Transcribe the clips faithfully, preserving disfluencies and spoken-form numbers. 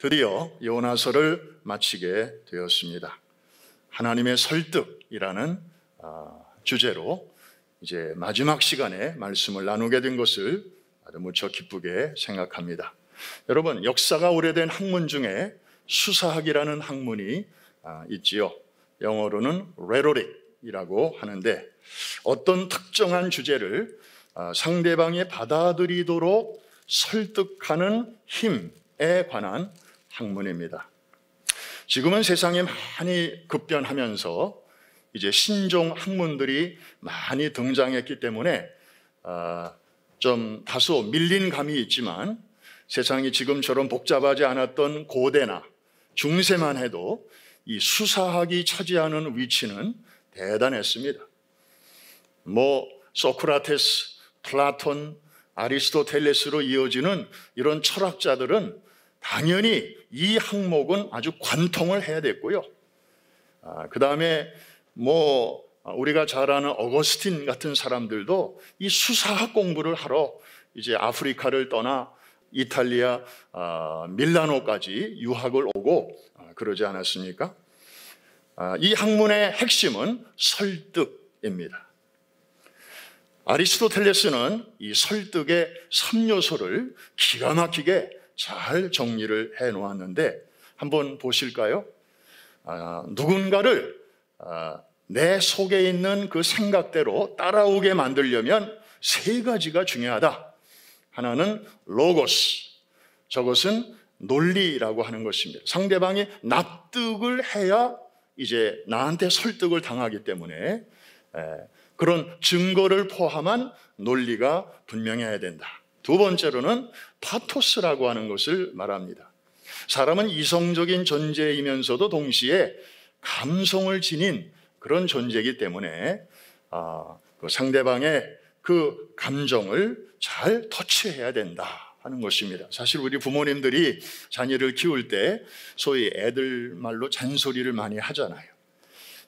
드디어 요나서를 마치게 되었습니다. 하나님의 설득이라는 주제로 이제 마지막 시간에 말씀을 나누게 된 것을 아주 무척 기쁘게 생각합니다. 여러분, 역사가 오래된 학문 중에 수사학이라는 학문이 있지요. 영어로는 레토릭이라고 하는데, 어떤 특정한 주제를 상대방이 받아들이도록 설득하는 힘에 관한 학문입니다. 지금은 세상이 많이 급변하면서 이제 신종 학문들이 많이 등장했기 때문에 좀 다소 밀린 감이 있지만, 세상이 지금처럼 복잡하지 않았던 고대나 중세만 해도 이 수사학이 차지하는 위치는 대단했습니다. 뭐 소크라테스, 플라톤, 아리스토텔레스로 이어지는 이런 철학자들은 당연히 이 항목은 아주 관통을 해야 됐고요. 아, 그 다음에 뭐 우리가 잘 아는 어거스틴 같은 사람들도 이 수사학 공부를 하러 이제 아프리카를 떠나 이탈리아 아, 밀라노까지 유학을 오고 아, 그러지 않았습니까? 아, 이 학문의 핵심은 설득입니다. 아리스토텔레스는 이 설득의 삼 요소를 기가 막히게 잘 정리를 해 놓았는데 한번 보실까요? 아, 누군가를 아, 내 속에 있는 그 생각대로 따라오게 만들려면 세 가지가 중요하다. 하나는 로고스, 저것은 논리라고 하는 것입니다. 상대방이 납득을 해야 이제 나한테 설득을 당하기 때문에 그런 증거를 포함한 논리가 분명해야 된다. 두 번째로는 파토스라고 하는 것을 말합니다. 사람은 이성적인 존재이면서도 동시에 감성을 지닌 그런 존재이기 때문에 상대방의 그 감정을 잘 터치해야 된다 하는 것입니다. 사실 우리 부모님들이 자녀를 키울 때 소위 애들 말로 잔소리를 많이 하잖아요.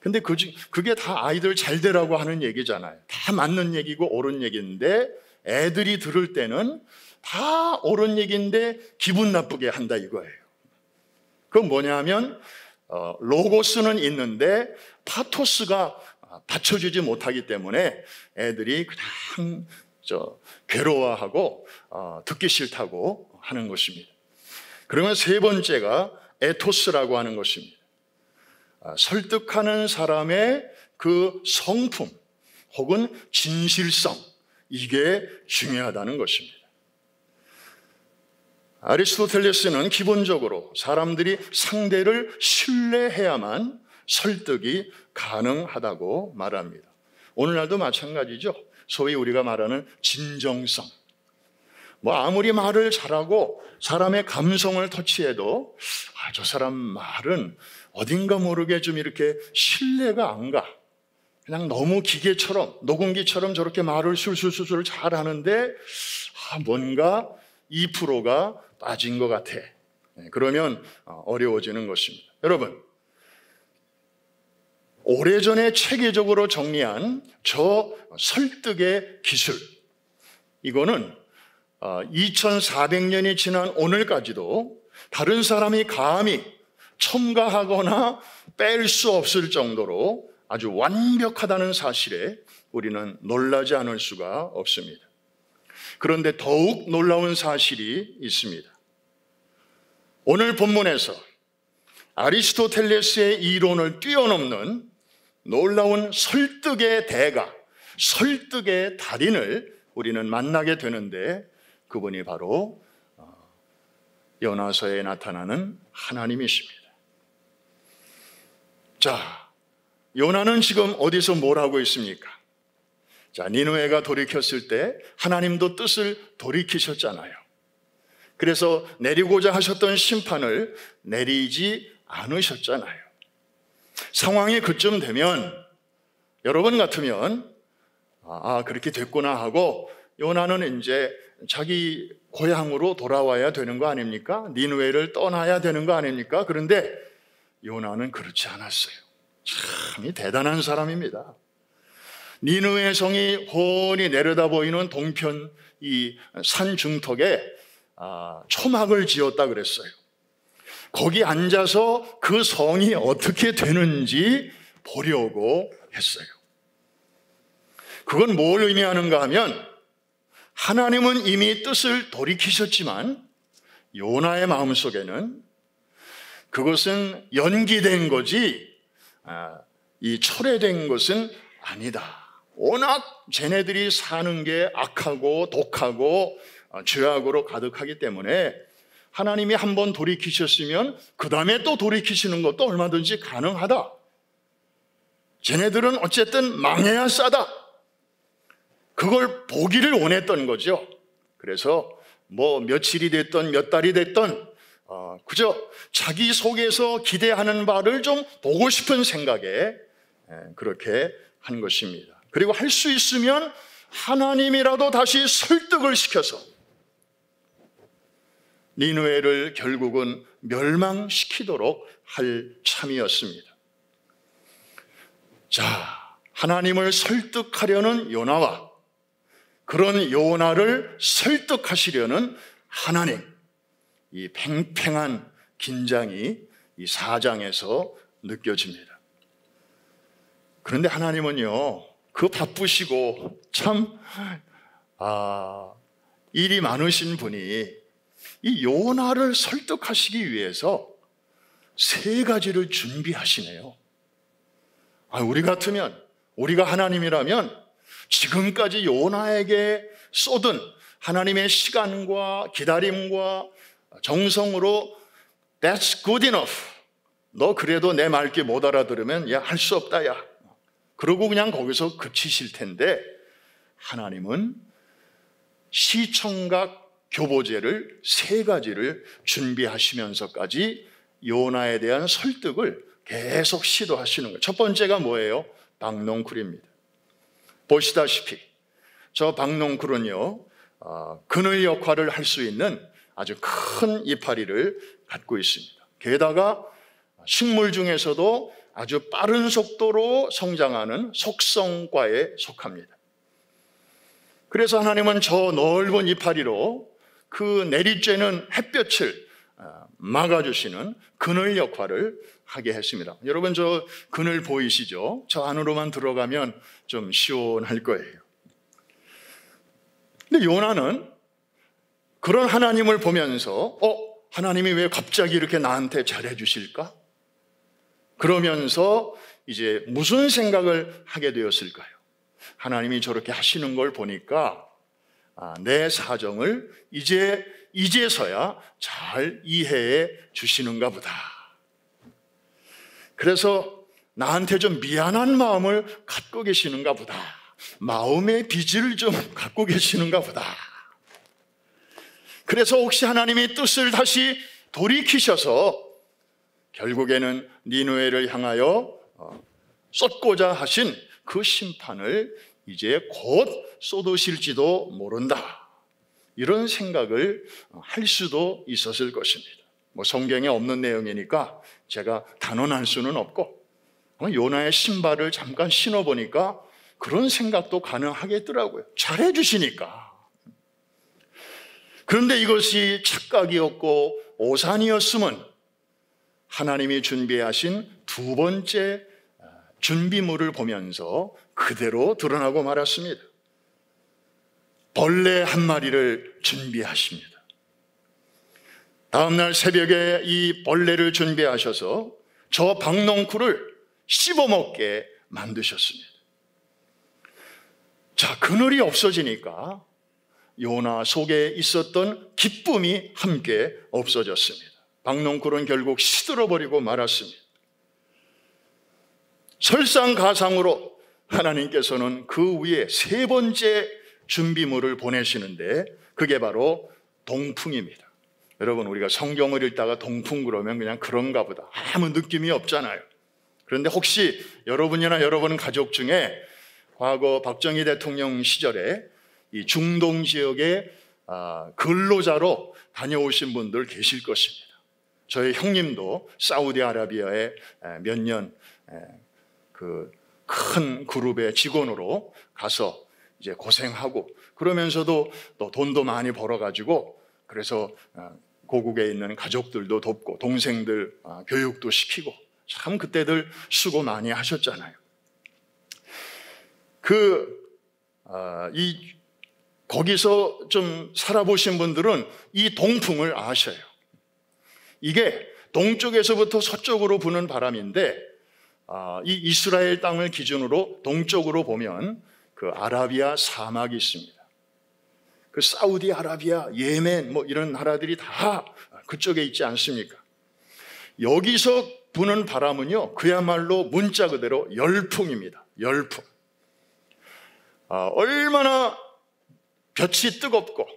근데 그, 그게 다 아이들 잘 되라고 하는 얘기잖아요. 다 맞는 얘기고 옳은 얘기인데 애들이 들을 때는 다 옳은 얘기인데 기분 나쁘게 한다 이거예요. 그건 뭐냐면 어, 로고스는 있는데 파토스가 받쳐주지 못하기 때문에 애들이 그냥 저 괴로워하고 어, 듣기 싫다고 하는 것입니다. 그러면 세 번째가 에토스라고 하는 것입니다. 아, 설득하는 사람의 그 성품 혹은 진실성, 이게 중요하다는 것입니다. 아리스토텔레스는 기본적으로 사람들이 상대를 신뢰해야만 설득이 가능하다고 말합니다. 오늘날도 마찬가지죠. 소위 우리가 말하는 진정성, 뭐 아무리 말을 잘하고 사람의 감성을 터치해도 아, 저 사람 말은 어딘가 모르게 좀 이렇게 신뢰가 안 가. 그냥 너무 기계처럼, 녹음기처럼 저렇게 말을 술술술술 잘하는데 아, 뭔가 이 퍼센트가 빠진 것 같아. 그러면 어려워지는 것입니다. 여러분, 오래전에 체계적으로 정리한 저 설득의 기술, 이거는 이천사백 년이 지난 오늘까지도 다른 사람이 감히 첨가하거나 뺄 수 없을 정도로 아주 완벽하다는 사실에 우리는 놀라지 않을 수가 없습니다. 그런데 더욱 놀라운 사실이 있습니다. 오늘 본문에서 아리스토텔레스의 이론을 뛰어넘는 놀라운 설득의 대가, 설득의 달인을 우리는 만나게 되는데, 그분이 바로 요나서에 나타나는 하나님이십니다. 자, 요나는 지금 어디서 뭘 하고 있습니까? 자, 니느웨가 돌이켰을 때 하나님도 뜻을 돌이키셨잖아요. 그래서 내리고자 하셨던 심판을 내리지 않으셨잖아요. 상황이 그쯤 되면 여러분 같으면 아, 그렇게 됐구나 하고 요나는 이제 자기 고향으로 돌아와야 되는 거 아닙니까? 니느웨를 떠나야 되는 거 아닙니까? 그런데 요나는 그렇지 않았어요. 참이 대단한 사람입니다. 니느웨 성이 훤히 내려다 보이는 동편 이 산 중턱에 아, 초막을 지었다 그랬어요. 거기 앉아서 그 성이 어떻게 되는지 보려고 했어요. 그건 뭘 의미하는가 하면 하나님은 이미 뜻을 돌이키셨지만 요나의 마음속에는 그것은 연기된 거지 이 철회된 것은 아니다. 워낙 쟤네들이 사는 게 악하고 독하고 죄악으로 가득하기 때문에 하나님이 한번 돌이키셨으면 그 다음에 또 돌이키시는 것도 얼마든지 가능하다. 쟤네들은 어쨌든 망해야 싸다. 그걸 보기를 원했던 거죠. 그래서 뭐 며칠이 됐든 몇 달이 됐든 어, 그저 자기 속에서 기대하는 바를 좀 보고 싶은 생각에 그렇게 한 것입니다. 그리고 할 수 있으면 하나님이라도 다시 설득을 시켜서 니느웨를 결국은 멸망시키도록 할 참이었습니다. 자, 하나님을 설득하려는 요나와 그런 요나를 설득하시려는 하나님, 이 팽팽한 긴장이 이 사 장에서 느껴집니다. 그런데 하나님은요, 그 바쁘시고 참 아, 일이 많으신 분이 이 요나를 설득하시기 위해서 세 가지를 준비하시네요. 아, 우리 같으면, 우리가 하나님이라면 지금까지 요나에게 쏟은 하나님의 시간과 기다림과 정성으로 That's good enough. 너 그래도 내 말귀 못 알아들으면 야, 할 수 없다 야. 그러고 그냥 거기서 그치실 텐데 하나님은 시청각 교보제를 세 가지를 준비하시면서까지 요나에 대한 설득을 계속 시도하시는 거예요. 첫 번째가 뭐예요? 박농쿨입니다. 보시다시피 저 박농쿨은요, 어, 그늘 역할을 할 수 있는 아주 큰 이파리를 갖고 있습니다. 게다가 식물 중에서도 아주 빠른 속도로 성장하는 속성과에 속합니다. 그래서 하나님은 저 넓은 이파리로 그 내리쬐는 햇볕을 막아주시는 그늘 역할을 하게 했습니다. 여러분 저 그늘 보이시죠? 저 안으로만 들어가면 좀 시원할 거예요. 근데 요나는 그런 하나님을 보면서 어? 하나님이 왜 갑자기 이렇게 나한테 잘해 주실까? 그러면서 이제 무슨 생각을 하게 되었을까요? 하나님이 저렇게 하시는 걸 보니까 아, 내 사정을 이제, 이제서야 잘 이해해 주시는가 보다. 그래서 나한테 좀 미안한 마음을 갖고 계시는가 보다. 마음의 빚을 좀 갖고 계시는가 보다. 그래서 혹시 하나님이 뜻을 다시 돌이키셔서 결국에는 니느웨를 향하여 쏟고자 하신 그 심판을 이제 곧 쏟으실지도 모른다. 이런 생각을 할 수도 있었을 것입니다. 뭐 성경에 없는 내용이니까 제가 단언할 수는 없고 요나의 신발을 잠깐 신어보니까 그런 생각도 가능하겠더라고요. 잘해 주시니까. 그런데 이것이 착각이었고 오산이었으면 하나님이 준비하신 두 번째 준비물을 보면서 그대로 드러나고 말았습니다. 벌레 한 마리를 준비하십니다. 다음날 새벽에 이 벌레를 준비하셔서 저 박농쿨을 씹어먹게 만드셨습니다. 자, 그늘이 없어지니까 요나 속에 있었던 기쁨이 함께 없어졌습니다. 박농쿨은 결국 시들어버리고 말았습니다. 설상가상으로 하나님께서는 그 위에 세 번째 준비물을 보내시는데 그게 바로 동풍입니다. 여러분, 우리가 성경을 읽다가 동풍 그러면 그냥 그런가 보다, 아무 느낌이 없잖아요. 그런데 혹시 여러분이나 여러분 가족 중에 과거 박정희 대통령 시절에 이 중동 지역에 근로자로 다녀오신 분들 계실 것입니다. 저희 형님도 사우디아라비아에 몇 년 그 큰 그룹의 직원으로 가서 이제 고생하고 그러면서도 또 돈도 많이 벌어가지고 그래서 고국에 있는 가족들도 돕고 동생들 교육도 시키고 참 그때들 수고 많이 하셨잖아요. 그, 어, 이, 거기서 좀 살아보신 분들은 이 동풍을 아셔요. 이게 동쪽에서부터 서쪽으로 부는 바람인데, 어, 이 이스라엘 땅을 기준으로 동쪽으로 보면 그 아라비아 사막이 있습니다. 그 사우디아라비아, 예멘 뭐 이런 나라들이 다 그쪽에 있지 않습니까? 여기서 부는 바람은요, 그야말로 문자 그대로 열풍입니다. 열풍. 아, 얼마나 볕이 뜨겁고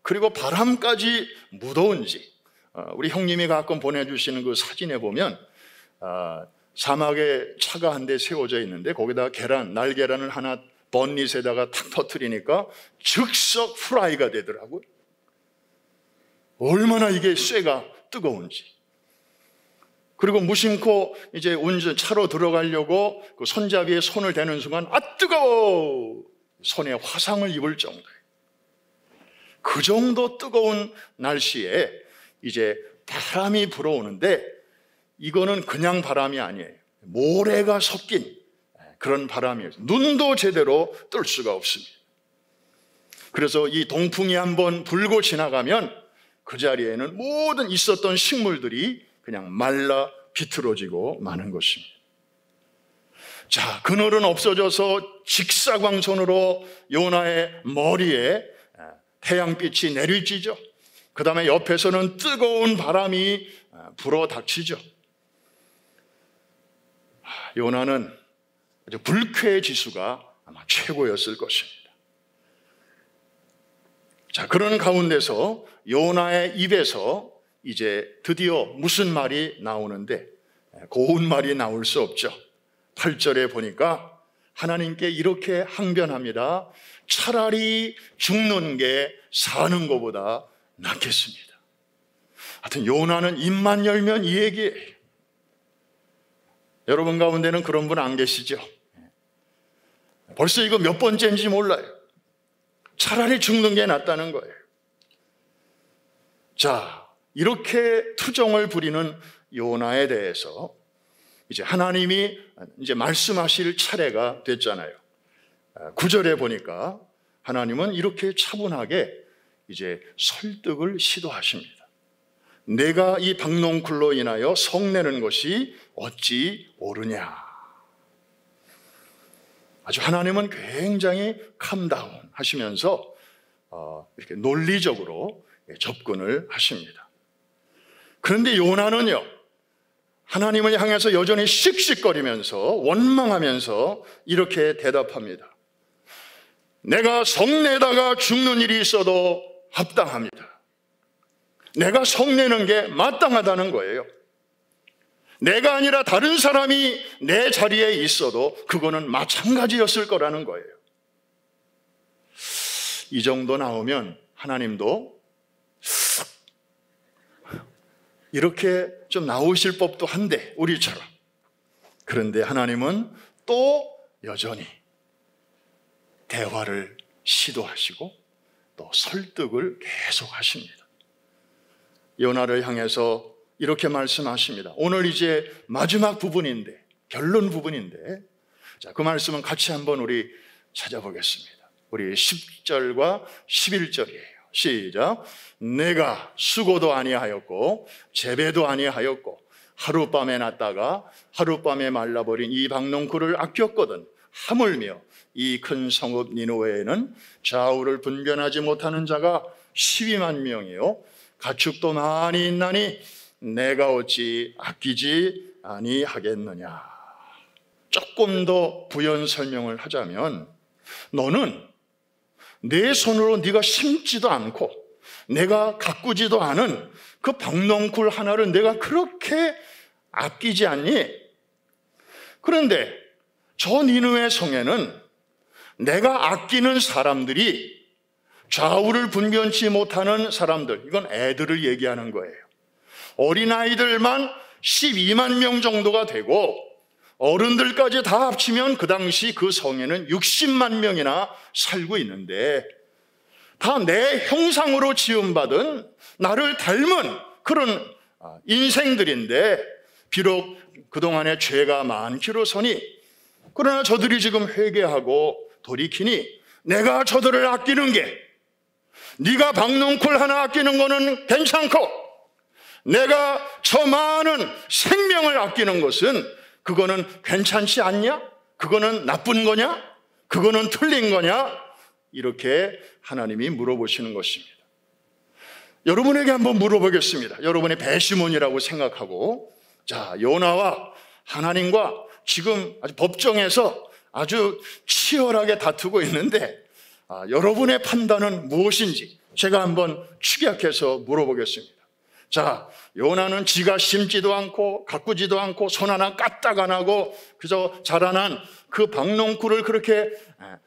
그리고 바람까지 무더운지, 아, 우리 형님이 가끔 보내주시는 그 사진에 보면 아, 사막에 차가 한 대 세워져 있는데 거기다가 계란, 날계란을 하나 번릿에다가 탁 터뜨리니까 즉석 프라이가 되더라고요. 얼마나 이게 쇠가 뜨거운지. 그리고 무심코 이제 운전 차로 들어가려고 그 손잡이에 손을 대는 순간 아 뜨거워! 손에 화상을 입을 정도예요. 그 정도 뜨거운 날씨에 이제 바람이 불어오는데 이거는 그냥 바람이 아니에요. 모래가 섞인 그런 바람이에요. 눈도 제대로 뜰 수가 없습니다. 그래서 이 동풍이 한번 불고 지나가면 그 자리에는 모든 있었던 식물들이 그냥 말라 비틀어지고 마는 것입니다. 자, 그늘은 없어져서 직사광선으로 요나의 머리에 태양빛이 내리쬐죠. 그 다음에 옆에서는 뜨거운 바람이 불어닥치죠. 요나는 불쾌의 지수가 아마 최고였을 것입니다. 자, 그런 가운데서 요나의 입에서 이제 드디어 무슨 말이 나오는데 고운 말이 나올 수 없죠. 팔 절에 보니까 하나님께 이렇게 항변합니다. 차라리 죽는 게 사는 것보다 낫겠습니다. 하여튼 요나는 입만 열면 이 얘기예요. 여러분 가운데는 그런 분 안 계시죠? 벌써 이거 몇 번째인지 몰라요. 차라리 죽는 게 낫다는 거예요. 자, 이렇게 투정을 부리는 요나에 대해서 이제 하나님이 이제 말씀하실 차례가 됐잖아요. 구 절에 보니까 하나님은 이렇게 차분하게 이제 설득을 시도하십니다. 내가 이 박농쿨로 인하여 성내는 것이 어찌 옳으냐. 아주 하나님은 굉장히 캄다운 하시면서 이렇게 논리적으로 접근을 하십니다. 그런데 요나는요, 하나님을 향해서 여전히 씩씩거리면서 원망하면서 이렇게 대답합니다. 내가 성내다가 죽는 일이 있어도 합당합니다. 내가 성내는 게 마땅하다는 거예요. 내가 아니라 다른 사람이 내 자리에 있어도 그거는 마찬가지였을 거라는 거예요. 이 정도 나오면 하나님도 이렇게 좀 나오실 법도 한데, 우리처럼. 그런데 하나님은 또 여전히 대화를 시도하시고 또 설득을 계속하십니다. 요나를 향해서 이렇게 말씀하십니다. 오늘 이제 마지막 부분인데, 결론 부분인데, 자, 그 말씀은 같이 한번 우리 찾아보겠습니다. 우리 십 절과 십일 절이에요. 시작. 내가 수고도 아니하였고 재배도 아니하였고 하룻밤에 났다가 하룻밤에 말라버린 이 박농쿨을 아꼈거든 하물며 이 큰 성읍 니느웨에는 좌우를 분별하지 못하는 자가 십이만 명이요 가축도 많이 있나니 내가 어찌 아끼지 아니하겠느냐. 조금 더 부연 설명을 하자면, 너는 내 손으로 네가 심지도 않고 내가 가꾸지도 않은 그 박농쿨 하나를 내가 그렇게 아끼지 않니? 그런데 저 니느웨 성에는 내가 아끼는 사람들이 좌우를 분변치 못하는 사람들, 이건 애들을 얘기하는 거예요. 어린아이들만 십이만 명 정도가 되고 어른들까지 다 합치면 그 당시 그 성에는 육십만 명이나 살고 있는데 다 내 형상으로 지음받은 나를 닮은 그런 인생들인데 비록 그동안의 죄가 많기로서니 그러나 저들이 지금 회개하고 돌이키니 내가 저들을 아끼는 게 네가 박농쿨 하나 아끼는 거는 괜찮고 내가 저 많은 생명을 아끼는 것은 그거는 괜찮지 않냐? 그거는 나쁜 거냐? 그거는 틀린 거냐? 이렇게 하나님이 물어보시는 것입니다. 여러분에게 한번 물어보겠습니다. 여러분이 배심원이라고 생각하고 자 요나와 하나님과 지금 아주 법정에서 아주 치열하게 다투고 있는데 아, 여러분의 판단은 무엇인지 제가 한번 축약해서 물어보겠습니다. 자, 요나는 지가 심지도 않고 가꾸지도 않고 손 하나 까딱 안 하고 그저 자라난 그 박농쿨을 그렇게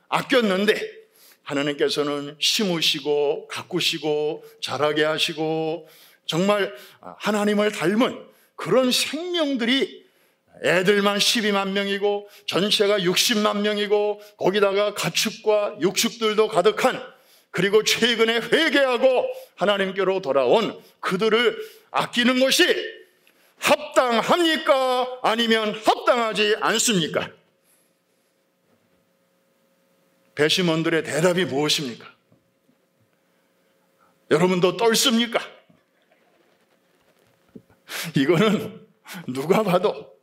아꼈는데 하나님께서는 심으시고 가꾸시고 자라게 하시고 정말 하나님을 닮은 그런 생명들이 애들만 십이만 명이고 전체가 육십만 명이고 거기다가 가축과 육축들도 가득한 그리고 최근에 회개하고 하나님께로 돌아온 그들을 아끼는 것이 합당합니까? 아니면 합당하지 않습니까? 배심원들의 대답이 무엇입니까? 여러분도 떨습니까? 이거는 누가 봐도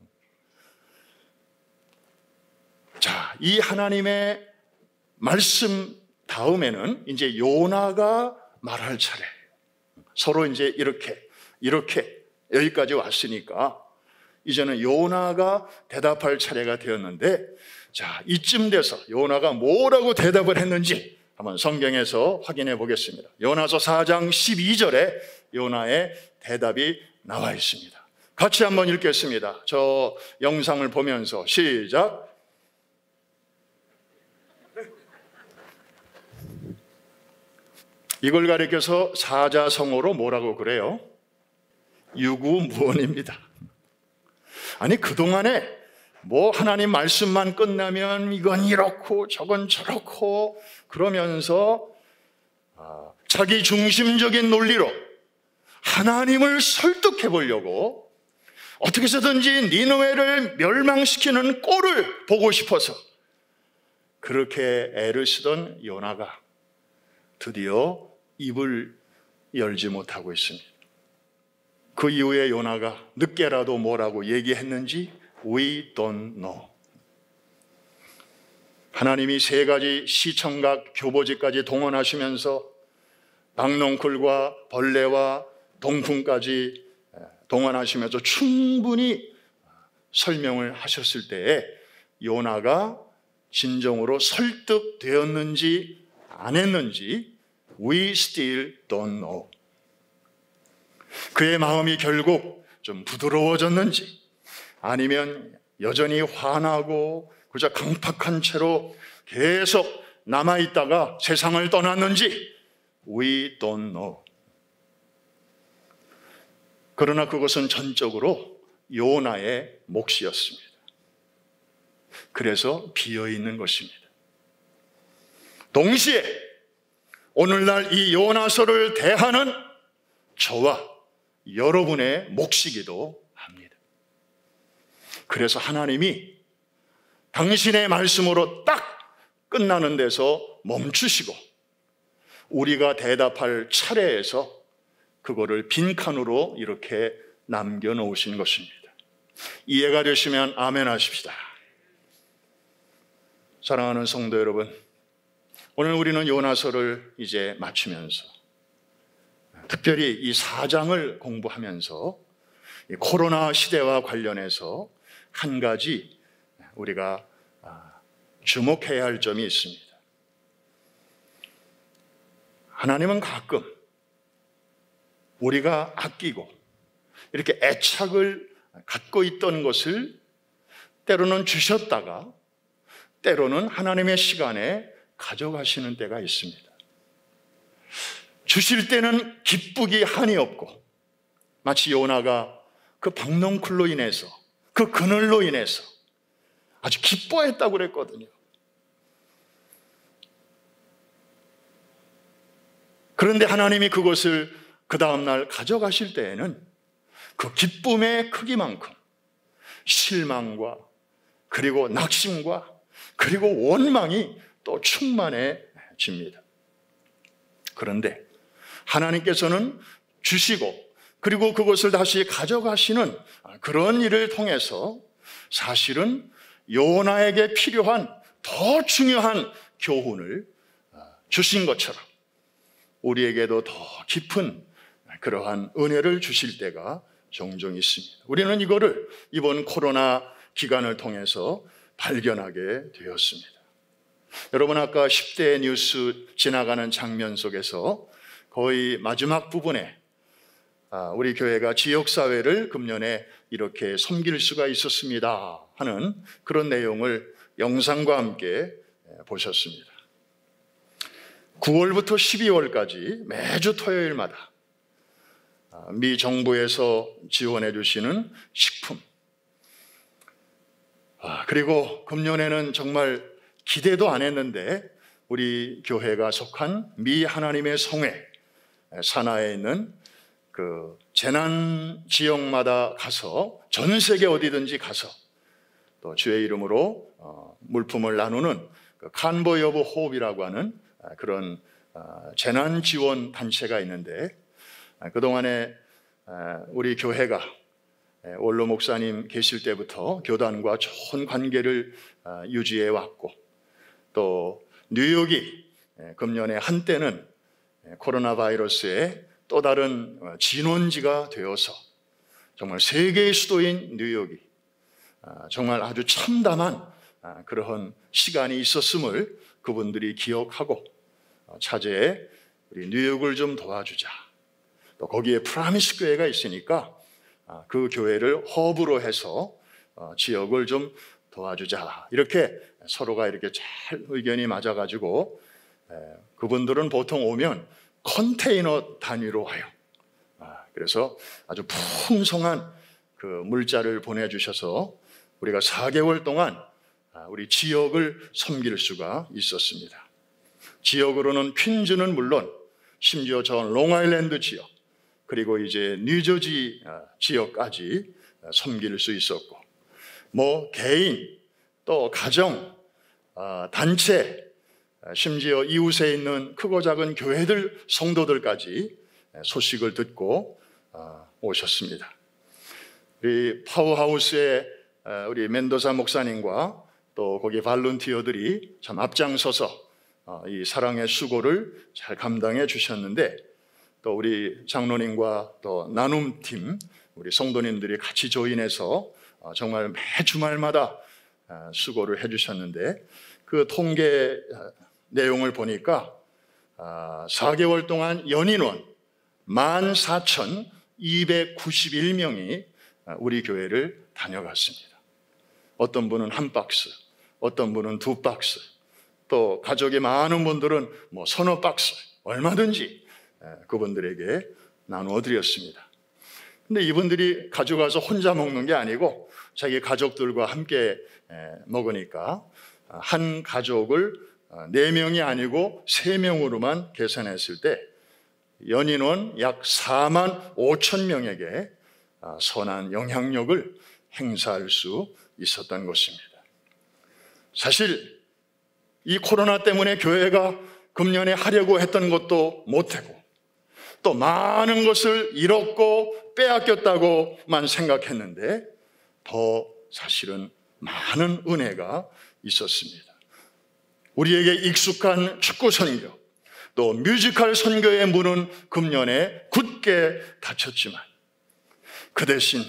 자, 이 하나님의 말씀 다음에는 이제 요나가 말할 차례. 서로 이제 이렇게 이렇게 여기까지 왔으니까 이제는 요나가 대답할 차례가 되었는데 자 이쯤 돼서 요나가 뭐라고 대답을 했는지 한번 성경에서 확인해 보겠습니다. 요나서 사 장 십이 절에 요나의 대답이 나와 있습니다. 같이 한번 읽겠습니다. 저 영상을 보면서 시작. 이걸 가리켜서 사자성어로 뭐라고 그래요? 유구무원입니다. 아니 그동안에 뭐 하나님 말씀만 끝나면 이건 이렇고 저건 저렇고 그러면서 자기 중심적인 논리로 하나님을 설득해 보려고 어떻게 해서든지 니느웨를 멸망시키는 꼴을 보고 싶어서 그렇게 애를 쓰던 요나가 드디어 입을 열지 못하고 있습니다. 그 이후에 요나가 늦게라도 뭐라고 얘기했는지 We don't know. 하나님이 세 가지 시청각 교보지까지 동원하시면서 박농쿨과 벌레와 동풍까지 동원하시면서 충분히 설명을 하셨을 때에 요나가 진정으로 설득되었는지 안 했는지 We still don't know. 그의 마음이 결국 좀 부드러워졌는지 아니면 여전히 화나고 그저 강팍한 채로 계속 남아있다가 세상을 떠났는지 We don't know. 그러나 그것은 전적으로 요나의 몫이었습니다. 그래서 비어있는 것입니다. 동시에 오늘날 이 요나서를 대하는 저와 여러분의 몫이기도 합니다. 그래서 하나님이 당신의 말씀으로 딱 끝나는 데서 멈추시고 우리가 대답할 차례에서 그거를 빈칸으로 이렇게 남겨놓으신 것입니다. 이해가 되시면 아멘 하십시다. 사랑하는 성도 여러분, 오늘 우리는 요나서를 이제 마치면서 특별히 이 사 장을 공부하면서 이 코로나 시대와 관련해서 한 가지 우리가 주목해야 할 점이 있습니다. 하나님은 가끔 우리가 아끼고 이렇게 애착을 갖고 있던 것을 때로는 주셨다가 때로는 하나님의 시간에 가져가시는 때가 있습니다. 주실 때는 기쁘기 한이 없고 마치 요나가 그 박농쿨로 인해서 그 그늘로 인해서 아주 기뻐했다고 그랬거든요. 그런데 하나님이 그것을 그 다음날 가져가실 때에는 그 기쁨의 크기만큼 실망과 그리고 낙심과 그리고 원망이 또 충만해집니다. 그런데 하나님께서는 주시고 그리고 그것을 다시 가져가시는 그런 일을 통해서 사실은 요나에게 필요한 더 중요한 교훈을 주신 것처럼 우리에게도 더 깊은 그러한 은혜를 주실 때가 종종 있습니다. 우리는 이거를 이번 코로나 기간을 통해서 발견하게 되었습니다. 여러분, 아까 십 대 뉴스 지나가는 장면 속에서 거의 마지막 부분에 우리 교회가 지역사회를 금년에 이렇게 섬길 수가 있었습니다 하는 그런 내용을 영상과 함께 보셨습니다. 구월부터 십이월까지 매주 토요일마다 미 정부에서 지원해 주시는 식품, 그리고 금년에는 정말 기대도 안 했는데 우리 교회가 속한 미 하나님의 성회 산하에 있는 그 재난 지역마다 가서 전 세계 어디든지 가서 또 주의 이름으로 어 물품을 나누는 그 칸보 여부 호흡이라고 하는 그런 재난 지원 단체가 있는데, 그동안에 우리 교회가 원로 목사님 계실 때부터 교단과 좋은 관계를 유지해 왔고, 또 뉴욕이 금년에 한때는 코로나 바이러스의 또 다른 진원지가 되어서 정말 세계의 수도인 뉴욕이 정말 아주 참담한 그러한 시간이 있었음을 그분들이 기억하고 차제에 우리 뉴욕을 좀 도와주자, 또 거기에 프라미스 교회가 있으니까 그 교회를 허브로 해서 지역을 좀 도와주자, 이렇게 서로가 이렇게 잘 의견이 맞아가지고 그분들은 보통 오면 컨테이너 단위로 와요. 그래서 아주 풍성한 그 물자를 보내주셔서 우리가 사 개월 동안 우리 지역을 섬길 수가 있었습니다. 지역으로는 퀸즈는 물론 심지어 저 롱아일랜드 지역 그리고 이제 뉴저지 지역까지 섬길 수 있었고, 뭐 개인 또 가정, 단체, 심지어 이웃에 있는 크고 작은 교회들, 성도들까지 소식을 듣고 오셨습니다. 우리 파워하우스의 우리 멘도사 목사님과 또 거기 발론티어들이 참 앞장서서 이 사랑의 수고를 잘 감당해 주셨는데, 또 우리 장로님과 또 나눔팀, 우리 성도님들이 같이 조인해서 정말 매 주말마다 수고를 해 주셨는데, 그 통계 내용을 보니까 사 개월 동안 연인원 만 사천이백구십일 명이 우리 교회를 다녀갔습니다. 어떤 분은 한 박스, 어떤 분은 두 박스, 또 가족이 많은 분들은 뭐 서너 박스, 얼마든지 그분들에게 나누어 드렸습니다. 근데 이분들이 가져가서 혼자 먹는 게 아니고 자기 가족들과 함께 먹으니까 한 가족을 네 명이 아니고 세 명으로만 계산했을 때 연인원 약 사만 오천 명에게 선한 영향력을 행사할 수 있었던 것입니다. 사실 이 코로나 때문에 교회가 금년에 하려고 했던 것도 못하고 또 많은 것을 잃었고 빼앗겼다고만 생각했는데 더 사실은 많은 은혜가 있었습니다. 우리에게 익숙한 축구 선교, 또 뮤지컬 선교의 문은 금년에 굳게 닫혔지만 그 대신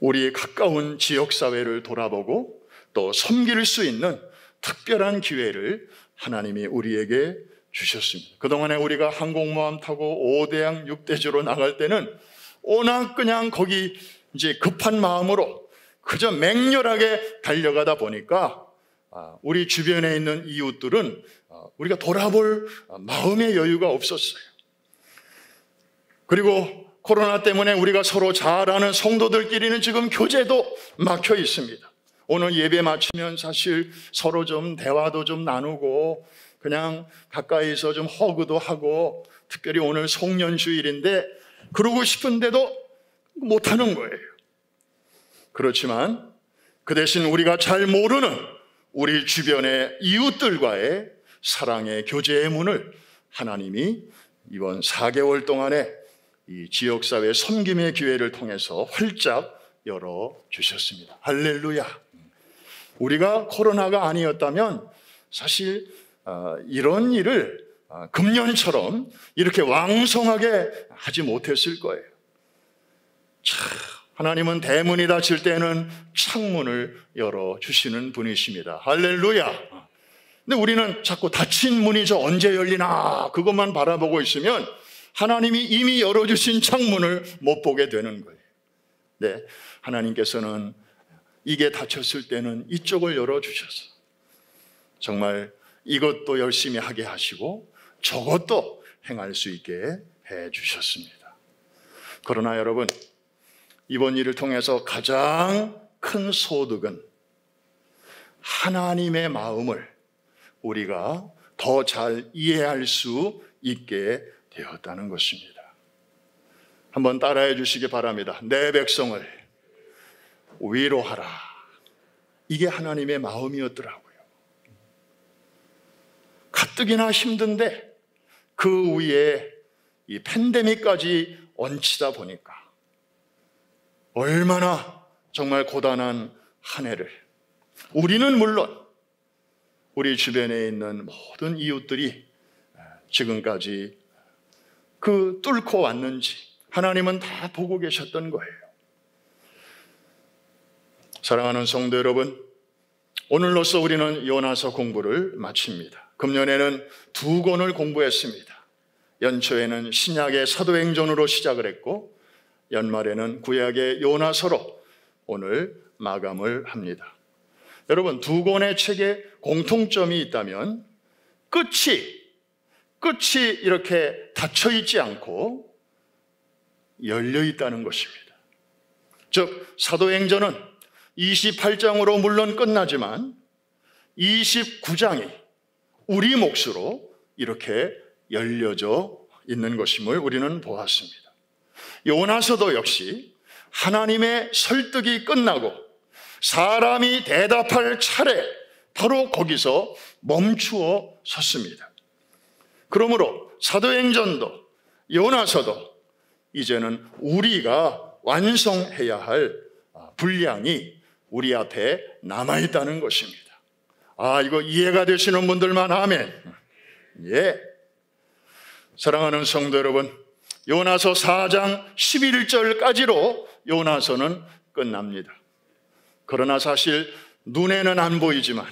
우리 가까운 지역사회를 돌아보고 또 섬길 수 있는 특별한 기회를 하나님이 우리에게 주셨습니다. 그동안에 우리가 항공모함 타고 오대양 육대주로 나갈 때는 워낙 그냥 거기 이제 급한 마음으로 그저 맹렬하게 달려가다 보니까 우리 주변에 있는 이웃들은 우리가 돌아볼 마음의 여유가 없었어요. 그리고 코로나 때문에 우리가 서로 잘 아는 성도들끼리는 지금 교제도 막혀 있습니다. 오늘 예배 마치면 사실 서로 좀 대화도 좀 나누고 그냥 가까이서 좀 허그도 하고, 특별히 오늘 송년주일인데 그러고 싶은데도 못하는 거예요. 그렇지만 그 대신 우리가 잘 모르는 우리 주변의 이웃들과의 사랑의 교제의 문을 하나님이 이번 사 개월 동안에 이 지역사회 섬김의 기회를 통해서 활짝 열어주셨습니다. 할렐루야. 우리가 코로나가 아니었다면 사실 이런 일을 금년처럼 이렇게 왕성하게 하지 못했을 거예요. 참, 하나님은 대문이 닫힐 때는 창문을 열어주시는 분이십니다. 할렐루야. 근데 우리는 자꾸 닫힌 문이 저 언제 열리나 그것만 바라보고 있으면 하나님이 이미 열어주신 창문을 못 보게 되는 거예요. 네, 하나님께서는 이게 닫혔을 때는 이쪽을 열어주셔서 정말 이것도 열심히 하게 하시고 저것도 행할 수 있게 해주셨습니다. 그러나 여러분, 이번 일을 통해서 가장 큰 소득은 하나님의 마음을 우리가 더 잘 이해할 수 있게 되었다는 것입니다. 한번 따라해 주시기 바랍니다. 내 백성을 위로하라. 이게 하나님의 마음이었더라고요. 가뜩이나 힘든데 그 위에 이 팬데믹까지 얹히다 보니까 얼마나 정말 고단한 한 해를 우리는 물론 우리 주변에 있는 모든 이웃들이 지금까지 그 뚫고 왔는지 하나님은 다 보고 계셨던 거예요. 사랑하는 성도 여러분, 오늘로써 우리는 요나서 공부를 마칩니다. 금년에는 두 권을 공부했습니다. 연초에는 신약의 사도행전으로 시작을 했고, 연말에는 구약의 요나서로 오늘 마감을 합니다. 여러분, 두 권의 책에 공통점이 있다면 끝이 끝이 이렇게 닫혀 있지 않고 열려 있다는 것입니다. 즉, 사도행전은 이십팔 장으로 물론 끝나지만 이십구 장이 우리 몫으로 이렇게 열려져 있는 것임을 우리는 보았습니다. 요나서도 역시 하나님의 설득이 끝나고 사람이 대답할 차례, 바로 거기서 멈추어 섰습니다. 그러므로 사도행전도 요나서도 이제는 우리가 완성해야 할 분량이 우리 앞에 남아있다는 것입니다. 아, 이거 이해가 되시는 분들만 아멘. 예. 사랑하는 성도 여러분, 요나서 사 장 십일 절까지로 요나서는 끝납니다. 그러나 사실 눈에는 안 보이지만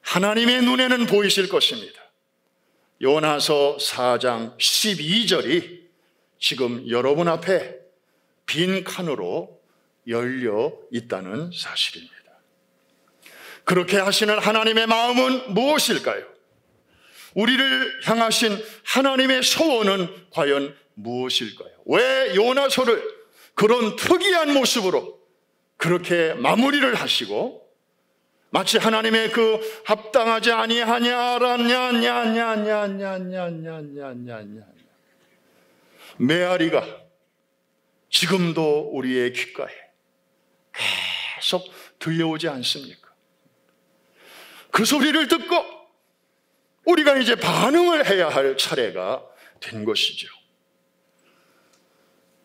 하나님의 눈에는 보이실 것입니다. 요나서 사 장 십이 절이 지금 여러분 앞에 빈 칸으로 열려 있다는 사실입니다. 그렇게 하시는 하나님의 마음은 무엇일까요? 우리를 향하신 하나님의 소원은 과연 무엇일까요? 왜 요나서를 그런 특이한 모습으로 그렇게 마무리를 하시고 마치 하나님의 그 합당하지 아니하냐라냐냐냐냐냐냐냐냐냐냐 메아리가 지금도 우리의 귓가에 계속 들려오지 않습니까? 그 소리를 듣고 우리가 이제 반응을 해야 할 차례가 된 것이죠.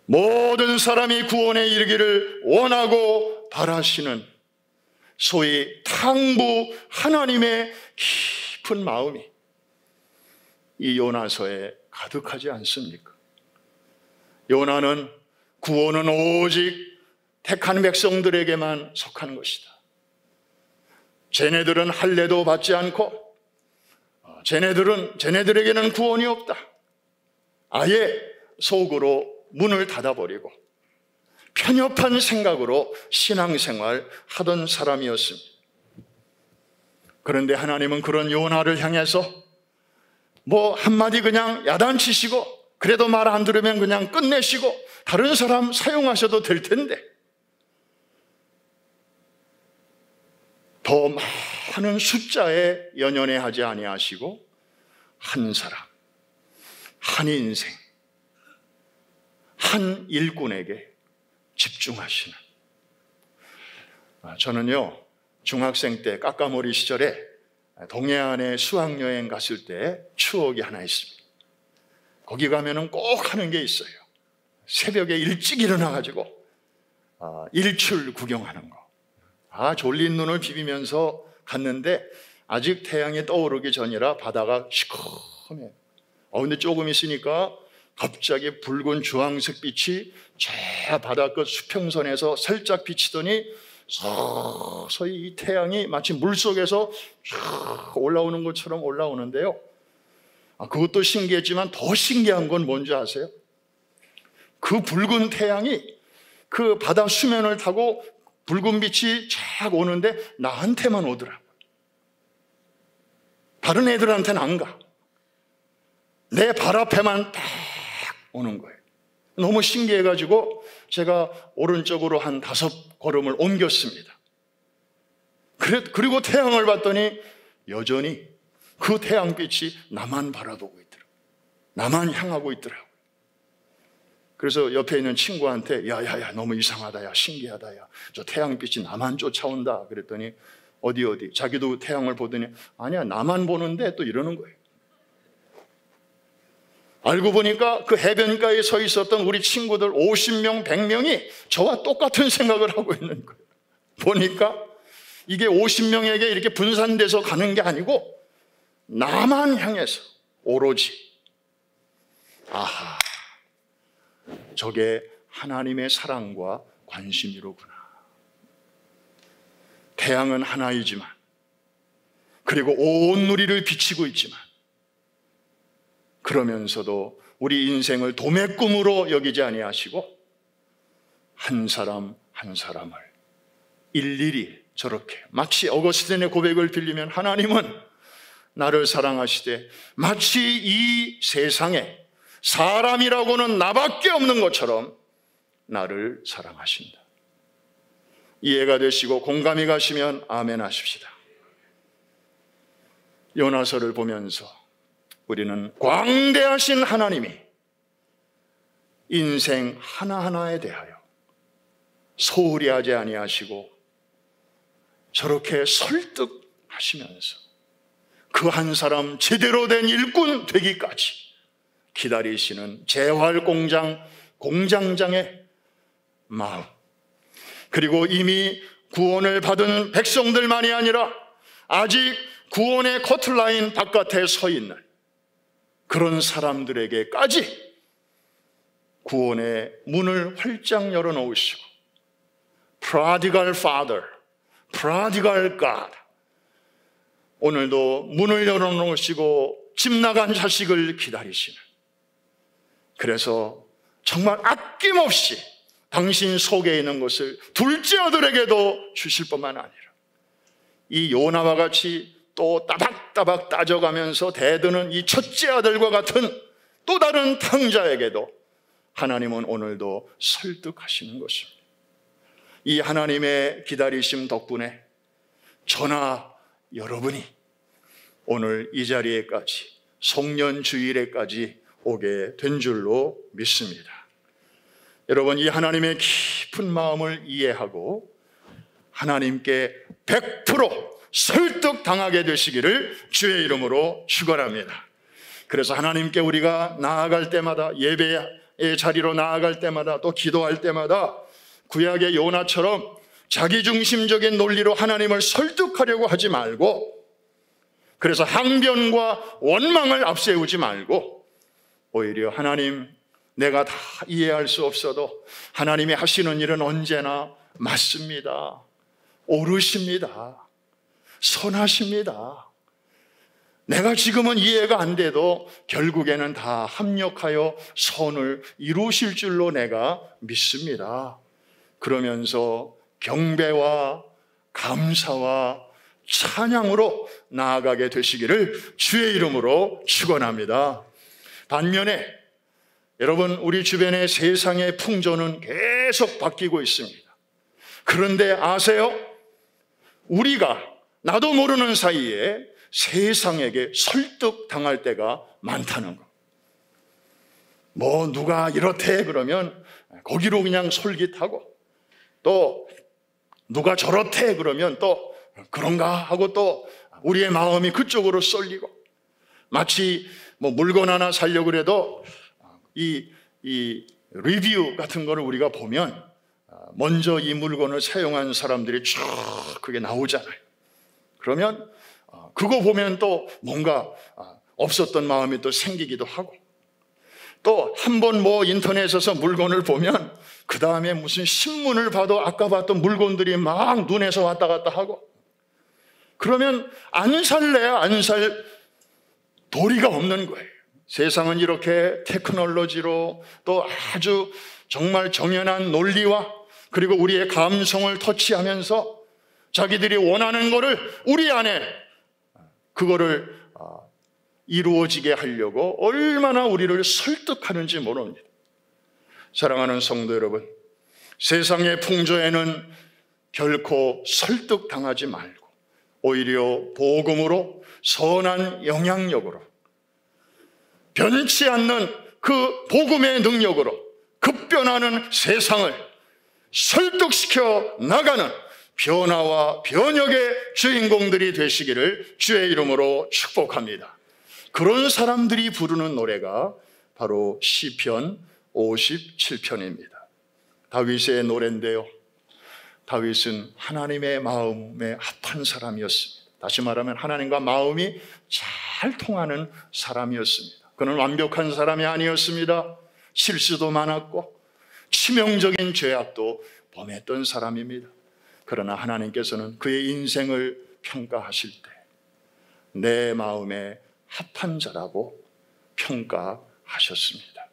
모든 사람이 구원에 이르기를 원하고 바라시는 소위 탕부 하나님의 깊은 마음이 이 요나서에 가득하지 않습니까? 요나는 구원은 오직 택한 백성들에게만 속한 것이다. 쟤네들은 할례도 받지 않고 쟤네들은, 쟤네들에게는 구원이 없다. 아예 속으로 문을 닫아버리고 편협한 생각으로 신앙생활 하던 사람이었습니다. 그런데 하나님은 그런 요나를 향해서 뭐 한마디 그냥 야단치시고 그래도 말 안 들으면 그냥 끝내시고 다른 사람 사용하셔도 될 텐데 더 하는 숫자에 연연해 하지 아니하시고 한 사람, 한 인생, 한 일꾼에게 집중하시는. 저는요, 중학생 때 까까머리 시절에 동해안에 수학여행 갔을 때 추억이 하나 있습니다. 거기 가면은 꼭 하는 게 있어요. 새벽에 일찍 일어나가지고 일출 구경하는 거. 아, 졸린 눈을 비비면서 갔는데 아직 태양이 떠오르기 전이라 바다가 시커매요. 어, 근데 조금 있으니까 갑자기 붉은 주황색 빛이 저 바다 끝 수평선에서 살짝 비치더니 서서히 이 태양이 마치 물속에서 쫙 올라오는 것처럼 올라오는데요. 아, 그것도 신기했지만 더 신기한 건 뭔지 아세요? 그 붉은 태양이 그 바다 수면을 타고 붉은 빛이 쫙 오는데 나한테만 오더라고요. 다른 애들한테는 안 가. 내 발 앞에만 딱 오는 거예요. 너무 신기해가지고 제가 오른쪽으로 한 다섯 걸음을 옮겼습니다. 그래, 그리고 태양을 봤더니 여전히 그 태양빛이 나만 바라보고 있더라고요. 나만 향하고 있더라고요. 그래서 옆에 있는 친구한테 야야야 너무 이상하다, 야 신기하다, 야 저 태양빛이 나만 쫓아온다 그랬더니 어디 어디 자기도 태양을 보더니 아니야 나만 보는데 또 이러는 거예요. 알고 보니까 그 해변가에 서 있었던 우리 친구들 오십 명, 백 명이 저와 똑같은 생각을 하고 있는 거예요. 보니까 이게 오십 명에게 이렇게 분산돼서 가는 게 아니고 나만 향해서 오로지 아하 저게 하나님의 사랑과 관심이로구나. 태양은 하나이지만 그리고 온 누리를 비치고 있지만 그러면서도 우리 인생을 도매 꿈으로 여기지 아니하시고 한 사람 한 사람을 일일이 저렇게 마치 어거스틴의 고백을 빌리면 하나님은 나를 사랑하시되 마치 이 세상에 사람이라고는 나밖에 없는 것처럼 나를 사랑하신다. 이해가 되시고 공감이 가시면 아멘 하십시다. 요나서를 보면서 우리는 광대하신 하나님이 인생 하나하나에 대하여 소홀히 하지 아니하시고 저렇게 설득하시면서 그 한 사람 제대로 된 일꾼 되기까지 기다리시는 재활공장, 공장장의 마음 그리고 이미 구원을 받은 백성들만이 아니라 아직 구원의 커트라인 바깥에 서 있는 그런 사람들에게까지 구원의 문을 활짝 열어놓으시고 prodigal father, prodigal God 오늘도 문을 열어놓으시고 집 나간 자식을 기다리시는 그래서 정말 아낌없이 당신 속에 있는 것을 둘째 아들에게도 주실 뿐만 아니라 이 요나와 같이 또 따박따박 따져가면서 대드는 이 첫째 아들과 같은 또 다른 탕자에게도 하나님은 오늘도 설득하시는 것입니다. 이 하나님의 기다리심 덕분에 저나 여러분이 오늘 이 자리에까지 송년주일에까지 오게 된 줄로 믿습니다. 여러분 이 하나님의 깊은 마음을 이해하고 하나님께 백 퍼센트 설득당하게 되시기를 주의 이름으로 축원합니다. 그래서 하나님께 우리가 나아갈 때마다 예배의 자리로 나아갈 때마다 또 기도할 때마다 구약의 요나처럼 자기중심적인 논리로 하나님을 설득하려고 하지 말고 그래서 항변과 원망을 앞세우지 말고 오히려 하나님 내가 다 이해할 수 없어도 하나님이 하시는 일은 언제나 맞습니다. 옳으십니다. 선하십니다. 내가 지금은 이해가 안 돼도 결국에는 다 합력하여 선을 이루실 줄로 내가 믿습니다. 그러면서 경배와 감사와 찬양으로 나아가게 되시기를 주의 이름으로 축원합니다. 반면에 여러분 우리 주변의 세상의 풍조는 계속 바뀌고 있습니다. 그런데 아세요? 우리가 나도 모르는 사이에 세상에게 설득당할 때가 많다는 거. 뭐 누가 이렇대 그러면 거기로 그냥 솔깃하고, 또 누가 저렇대 그러면 또 그런가 하고 또 우리의 마음이 그쪽으로 쏠리고, 마치 뭐 물건 하나 살려고 해도 이, 이 리뷰 같은 거를 우리가 보면 먼저 이 물건을 사용한 사람들이 쭉 그게 나오잖아요. 그러면 그거 보면 또 뭔가 없었던 마음이 또 생기기도 하고, 또 한 번 뭐 인터넷에서 물건을 보면 그 다음에 무슨 신문을 봐도 아까 봤던 물건들이 막 눈에서 왔다 갔다 하고, 그러면 안 살래야 안 살 도리가 없는 거예요. 세상은 이렇게 테크놀로지로 또 아주 정말 정연한 논리와 그리고 우리의 감성을 터치하면서 자기들이 원하는 거를 우리 안에 그거를 이루어지게 하려고 얼마나 우리를 설득하는지 모릅니다. 사랑하는 성도 여러분, 세상의 풍조에는 결코 설득당하지 말고 오히려 복음으로, 선한 영향력으로, 변치 않는 그 복음의 능력으로 급변하는 세상을 설득시켜 나가는 변화와 변혁의 주인공들이 되시기를 주의 이름으로 축복합니다. 그런 사람들이 부르는 노래가 바로 시편 오십칠 편입니다. 다윗의 노래인데요, 다윗은 하나님의 마음에 합한 사람이었습니다. 다시 말하면 하나님과 마음이 잘 통하는 사람이었습니다. 그는 완벽한 사람이 아니었습니다. 실수도 많았고 치명적인 죄악도 범했던 사람입니다. 그러나 하나님께서는 그의 인생을 평가하실 때 내 마음에 합한 자라고 평가하셨습니다.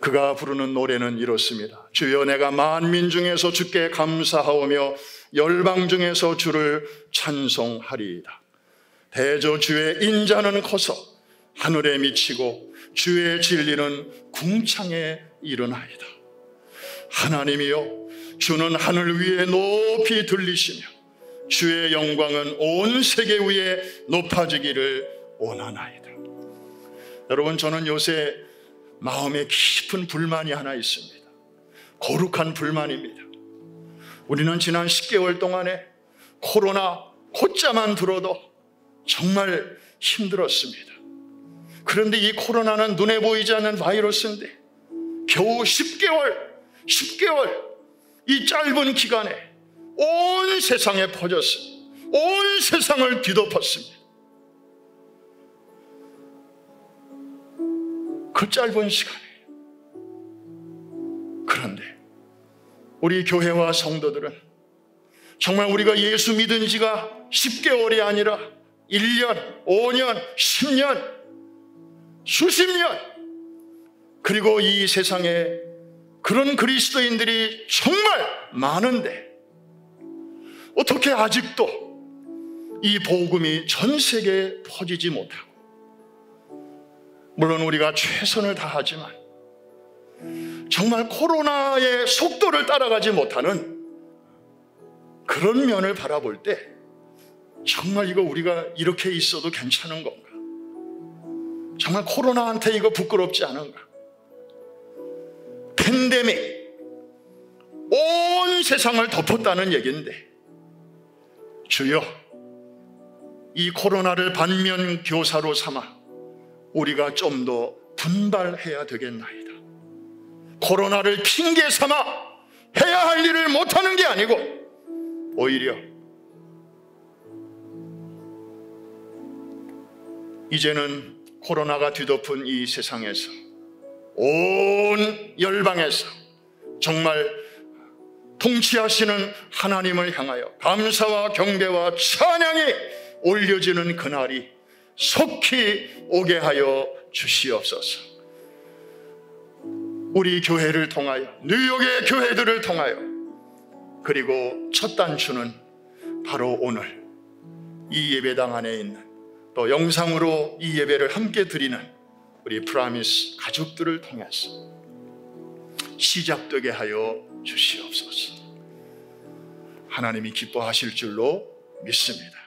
그가 부르는 노래는 이렇습니다. 주여, 내가 만민 중에서 주께 감사하오며 열방 중에서 주를 찬송하리이다. 대저 주의 인자는 커서 하늘에 미치고 주의 진리는 궁창에 이르나이다. 하나님이여, 주는 하늘 위에 높이 들리시며 주의 영광은 온 세계 위에 높아지기를 원하나이다. 여러분, 저는 요새 마음에 깊은 불만이 하나 있습니다. 거룩한 불만입니다. 우리는 지난 십 개월 동안에 코로나 콧자만 들어도 정말 힘들었습니다. 그런데 이 코로나는 눈에 보이지 않는 바이러스인데 겨우 십 개월, 십 개월 이 짧은 기간에 온 세상에 퍼졌습니다. 온 세상을 뒤덮었습니다. 그 짧은 시간에. 그런데 우리 교회와 성도들은 정말 우리가 예수 믿은 지가 십 개월이 아니라 일 년, 오 년, 십 년 수십 년, 그리고 이 세상에 그런 그리스도인들이 정말 많은데 어떻게 아직도 이 복음이 전 세계에 퍼지지 못하고, 물론 우리가 최선을 다하지만 정말 코로나의 속도를 따라가지 못하는 그런 면을 바라볼 때 정말 이거 우리가 이렇게 있어도 괜찮은 건가? 정말 코로나한테 이거 부끄럽지 않은가? 팬데믹, 온 세상을 덮었다는 얘기인데 주여, 이 코로나를 반면교사로 삼아 우리가 좀 더 분발해야 되겠나이다. 코로나를 핑계 삼아 해야 할 일을 못하는 게 아니고 오히려 이제는 코로나가 뒤덮은 이 세상에서, 온 열방에서 정말 통치하시는 하나님을 향하여 감사와 경배와 찬양이 올려지는 그날이 속히 오게 하여 주시옵소서. 우리 교회를 통하여, 뉴욕의 교회들을 통하여, 그리고 첫 단추는 바로 오늘 이 예배당 안에 있는, 또 영상으로 이 예배를 함께 드리는 우리 프라미스 가족들을 통해서 시작되게 하여 주시옵소서. 하나님이 기뻐하실 줄로 믿습니다.